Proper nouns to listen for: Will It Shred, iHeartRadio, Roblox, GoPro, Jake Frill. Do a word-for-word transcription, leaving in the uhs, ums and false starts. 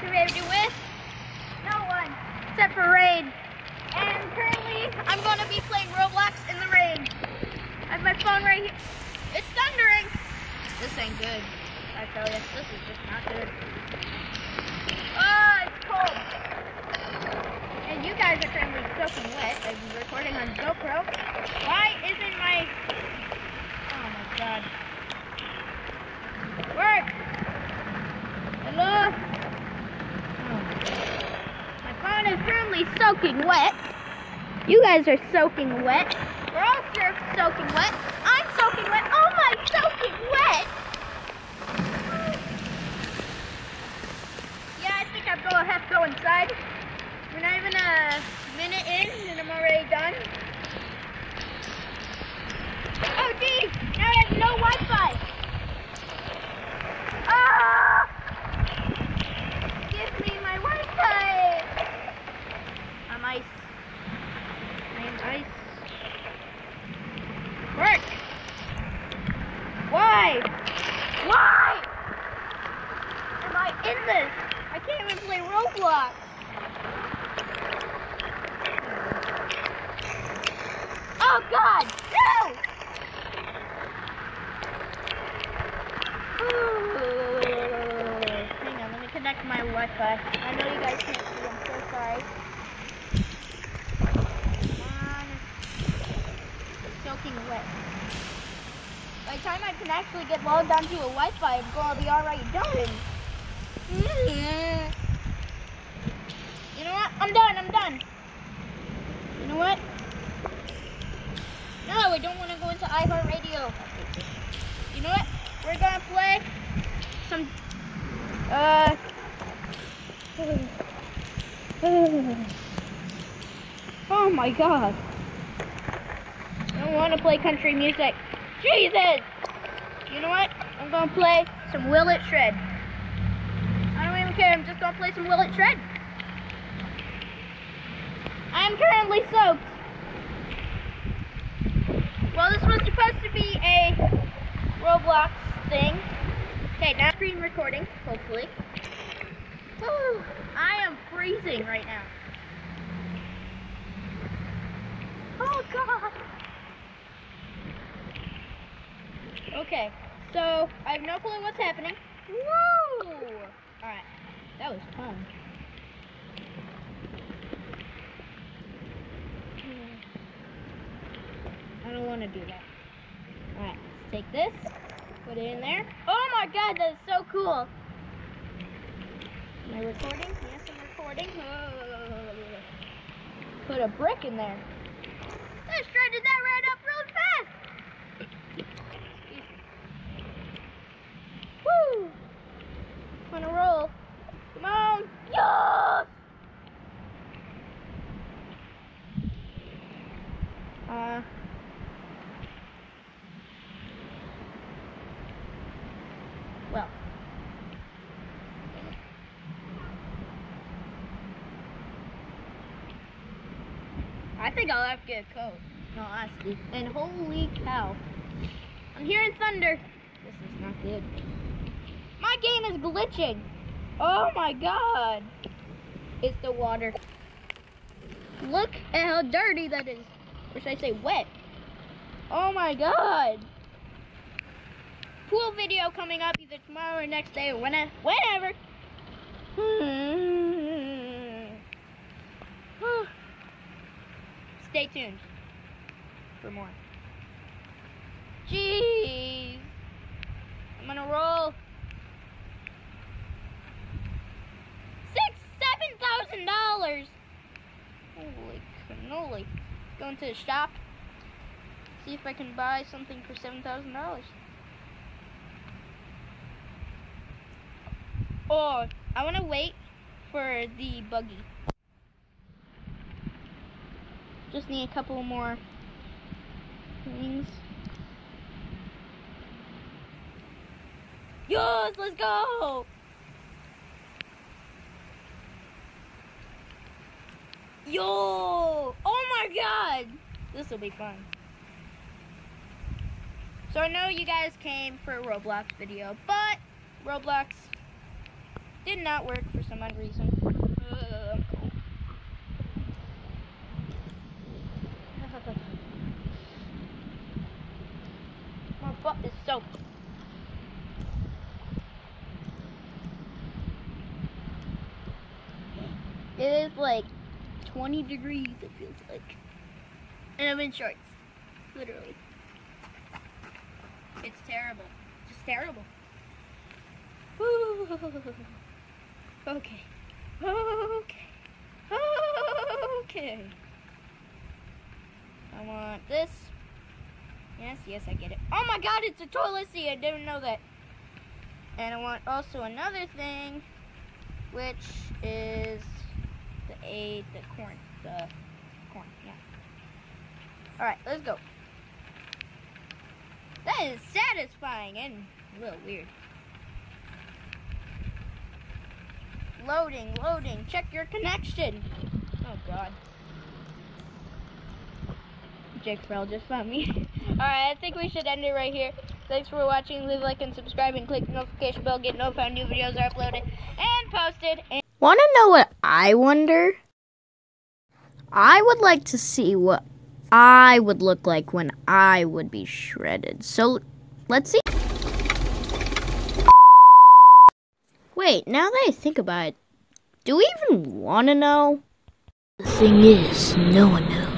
activated with? No one, except for rain. And currently, I'm going to be playing Roblox in the rain. I have my phone right here. It's thundering. This ain't good, I tell you. This is just not good. Oh, it's cold. And you guys are currently soaking wet. I'm recording on GoPro. Why isn't my... Oh, my God. Work! Hello? Oh. My phone is currently soaking wet. You guys are soaking wet. We're all sure soaking wet. I'm soaking wet. Oh my, soaking wet! Yeah, I think I'm going to have to go inside. We're not even a minute in and I'm already done. Oh geez, now I have no Wi-Fi. Ah! Give me my Wi-Fi! I'm ice. I am ice. Work! Why? Why? Am I in this? I can't even play Roblox. Oh God! No! My Wi-Fi. I know you guys can't see. I'm so sorry. Come on. It's soaking wet. By the time I can actually get logged onto a Wi-Fi, I'm gonna be already done. You know what? I'm done. I'm done. You know what? No, I don't want to go into iHeartRadio. You know what? We're gonna play some. Uh. Oh my God. I don't want to play country music. Jesus! You know what? I'm going to play some Will It Shred. I don't even care. I'm just going to play some Will It Shred. I'm currently soaked. Well, this was supposed to be a Roblox thing. Okay, now screen recording, hopefully. Woo, I am freezing right now. Oh God. Okay, so I have no clue what's happening. Woo! Alright, that was fun. I don't want to do that. Alright, take this, put it in there. Oh my God, that is so cool. Am I recording? Yes, I'm recording. Put a brick in there. I just shredded that right up really fast. Woo! On a roll. Come on. Yes! Uh. Well. I think I'll have to get a coat, no, honestly. And holy cow. I'm hearing thunder. This is not good. My game is glitching. Oh my God. It's the water. Look at how dirty that is. Or should I say wet? Oh my God. Pool video coming up either tomorrow or next day or whenever. whenever. Hmm. Stay tuned for more. Jeez. I'm gonna roll. Six, seven thousand dollars. Holy cannoli. Going to the shop. See if I can buy something for seven thousand dollars. Or I wanna wait for the buggy. Just need a couple more things. Yes, let's go! Yo! Oh my God! This will be fun. So I know you guys came for a Roblox video, but Roblox did not work for some odd reason. Uh, I'm cold. My butt is soaked. It is like twenty degrees, it feels like. And I'm in shorts, literally. It's terrible, just terrible. Ooh. Okay, okay, okay. I want this. Yes, yes, I get it. Oh my God, it's a toilet seat, I didn't know that. And I want also another thing, which is the a the corn, the corn, yeah. All right, let's go. That is satisfying and a little weird. Loading, loading, check your connection. Oh God. Jake Frill just found me. All right, I think we should end it right here. Thanks for watching. Leave a like and subscribe and click the notification bell. Get notified new videos are uploaded and posted. And wanna know what I wonder? I would like to see what I would look like when I would be shredded. So, let's see. Wait, now that I think about it, do we even want to know? The thing is, no one knows.